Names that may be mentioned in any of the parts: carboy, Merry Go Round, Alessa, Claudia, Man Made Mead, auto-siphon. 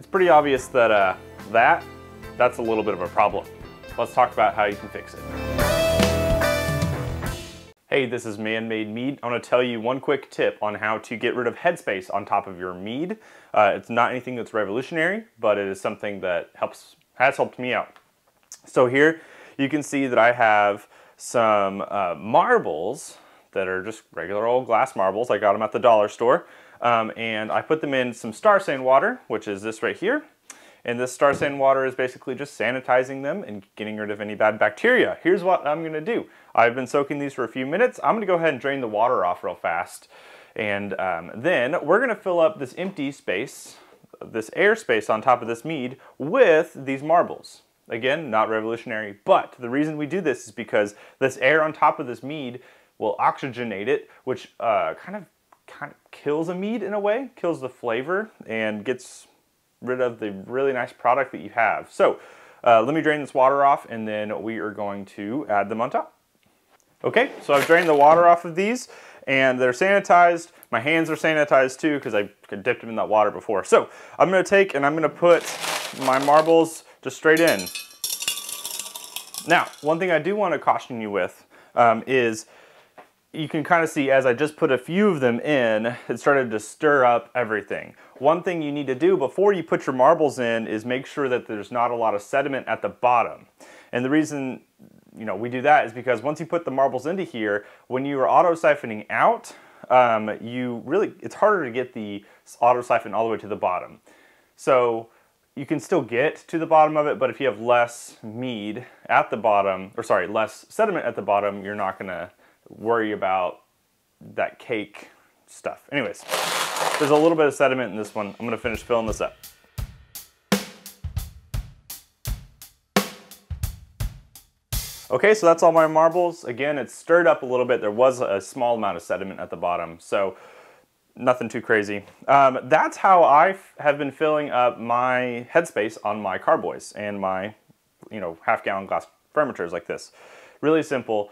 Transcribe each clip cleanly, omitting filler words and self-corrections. It's pretty obvious that that's a little bit of a problem. Let's talk about how you can fix it. Hey, this is Man Made Mead. I want to tell you one quick tip on how to get rid of headspace on top of your mead. It's not anything that's revolutionary, but it is something that has helped me out. So here you can see that I have some marbles that are just regular old glass marbles. I got them at the dollar store. And I put them in some star sand water, which is this right here. And this star sand water is basically just sanitizing them and getting rid of any bad bacteria. Here's what I'm gonna do. I've been soaking these for a few minutes. I'm gonna go ahead and drain the water off real fast. And then we're gonna fill up this empty space, this air space on top of this mead with these marbles. Again, not revolutionary, but the reason we do this is because this air on top of this mead will oxygenate it, which kind of kills a mead in a way, kills the flavor and gets rid of the really nice product that you have. So let me drain this water off and then we are going to add them on top. Okay, so I've drained the water off of these and they're sanitized. My hands are sanitized too because I dipped them in that water before. So I'm gonna take and I'm gonna put my marbles just straight in. Now, one thing I do wanna caution you with is you can kind of see as I just put a few of them in, it started to stir up everything. One thing you need to do before you put your marbles in is make sure that there's not a lot of sediment at the bottom. And the reason, you know, we do that is because once you put the marbles into here, when you are auto-siphoning out, it's harder to get the auto-siphon all the way to the bottom. So you can still get to the bottom of it, but if you have less mead at the bottom, or sorry, less sediment at the bottom, you're not gonna worry about that cake stuff. Anyways, there's a little bit of sediment in this one. I'm gonna finish filling this up. Okay, so that's all my marbles. Again, it's stirred up a little bit. There was a small amount of sediment at the bottom, so nothing too crazy. That's how I have been filling up my headspace on my carboys and my, you know, half-gallon glass fermenters like this. Really simple.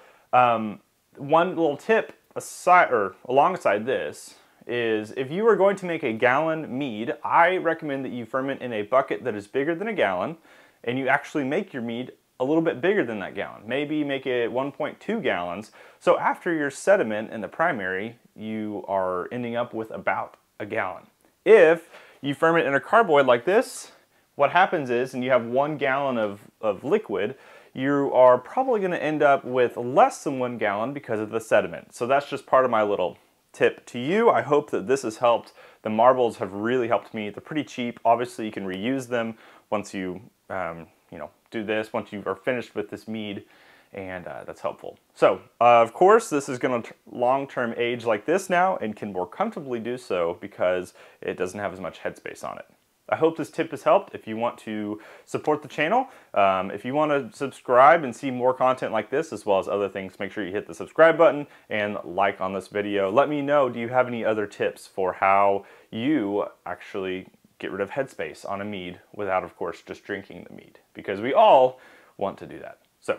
One little tip aside or alongside this is if you are going to make a gallon mead, I recommend that you ferment in a bucket that is bigger than a gallon and you actually make your mead a little bit bigger than that gallon. Maybe make it 1.2 gallons. So after your sediment in the primary, you are ending up with about a gallon. If you ferment in a carboy like this, what happens is, and you have 1 gallon of liquid, you are probably gonna end up with less than 1 gallon because of the sediment. So that's just part of my little tip to you. I hope that this has helped. The marbles have really helped me. They're pretty cheap. Obviously you can reuse them once you, you know, do this, once you are finished with this mead, and that's helpful. So of course this is gonna long-term age like this now and can more comfortably do so because it doesn't have as much headspace on it. I hope this tip has helped. If you want to support the channel, if you want to subscribe and see more content like this as well as other things, make sure you hit the subscribe button and like on this video. Let me know, do you have any other tips for how you actually get rid of headspace on a mead without, of course, just drinking the mead, because we all want to do that. So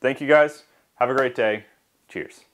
thank you guys. Have a great day. Cheers.